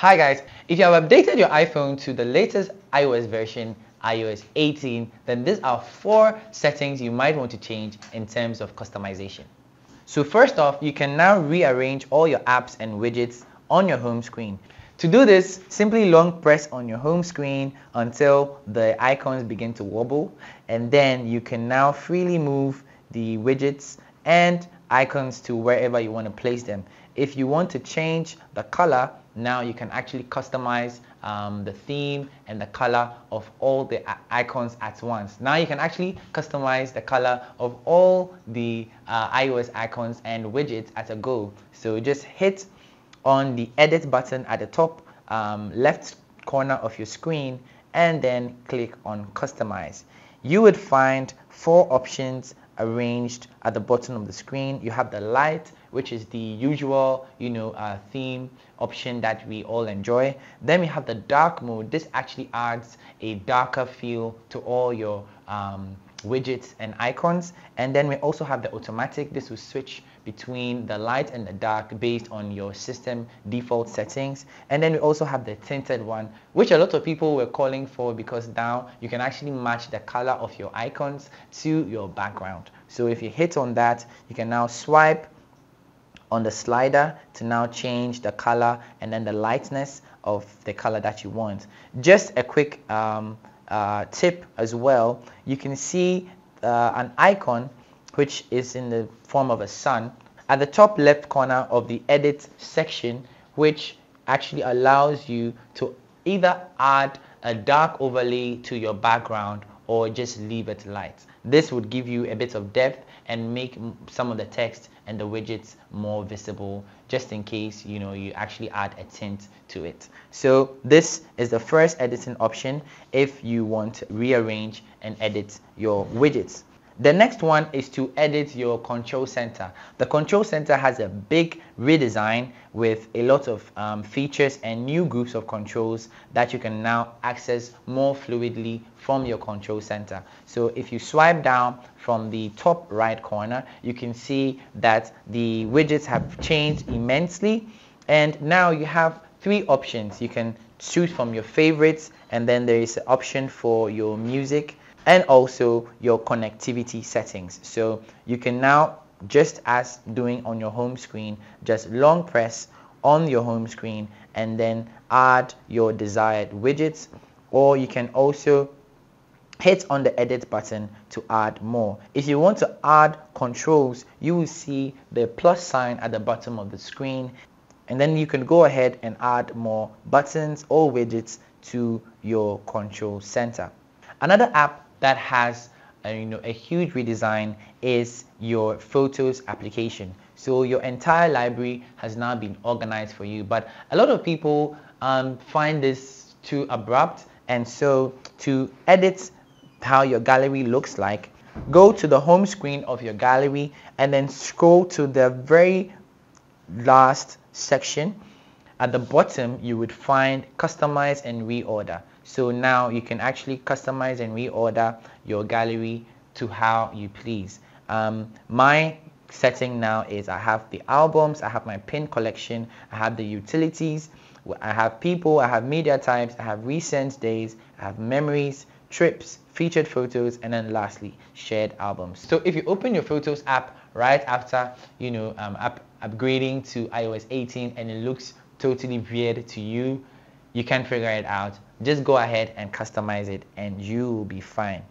Hi guys, if you have updated your iPhone to the latest iOS version, iOS 18, then these are 4 settings you might want to change in terms of customization. So first off, you can now rearrange all your apps and widgets on your home screen. To do this, simply long press on your home screen until the icons begin to wobble, and then you can now freely move the widgets and icons to wherever you want to place them. If you want to change the color, now you can actually customize the theme and the color of all the icons at once. Now you can actually customize the color of all the iOS icons and widgets at a go. So just hit on the edit button at the top left corner of your screen and then click on customize. You would find 4 options arranged at the bottom of the screen. You have the light, which is the usual theme option that we all enjoy. Then we have the dark mode. This actually adds a darker feel to all your widgets and icons. And then we also have the automatic. This will switch between the light and the dark based on your system default settings. And then we also have the tinted one, which a lot of people were calling for, because now you can actually match the color of your icons to your background. So if you hit on that, you can now swipe on the slider to now change the color and then the lightness of the color that you want. Just a quick tip as well, you can see an icon which is in the form of a sun at the top left corner of the edit section, which actually allows you to either add a dark overlay to your background or just leave it light. This would give you a bit of depth and make some of the text and the widgets more visible, just in case you actually add a tint to it. So this is the first editing option if you want to rearrange and edit your widgets. The next one is to edit your control center. The control center has a big redesign with a lot of features and new groups of controls that you can now access more fluidly from your control center. So if you swipe down from the top right corner, you can see that the widgets have changed immensely, and now you have 3 options. You can choose from your favorites, and then there is an option for your music and also your connectivity settings. So you can now, just as doing on your home screen, just long press on your home screen and then add your desired widgets, or you can also hit on the edit button to add more. If you want to add controls, you will see the plus sign at the bottom of the screen, and then you can go ahead and add more buttons or widgets to your control center. Another app that has a huge redesign is your photos application. So your entire library has now been organized for you, but a lot of people find this too abrupt, and so to edit how your gallery looks like, go to the home screen of your gallery and then scroll to the very last section. At the bottom you would find customize and reorder. So now you can actually customize and reorder your gallery to how you please. My setting now is I have the albums, I have my pin collection, I have the utilities, I have people, I have media types, I have recent days, I have memories, trips, featured photos, and then lastly shared albums. So if you open your Photos app right after upgrading to iOS 18 and it looks totally weird to you, you can figure it out. Just go ahead and customize it and you will be fine.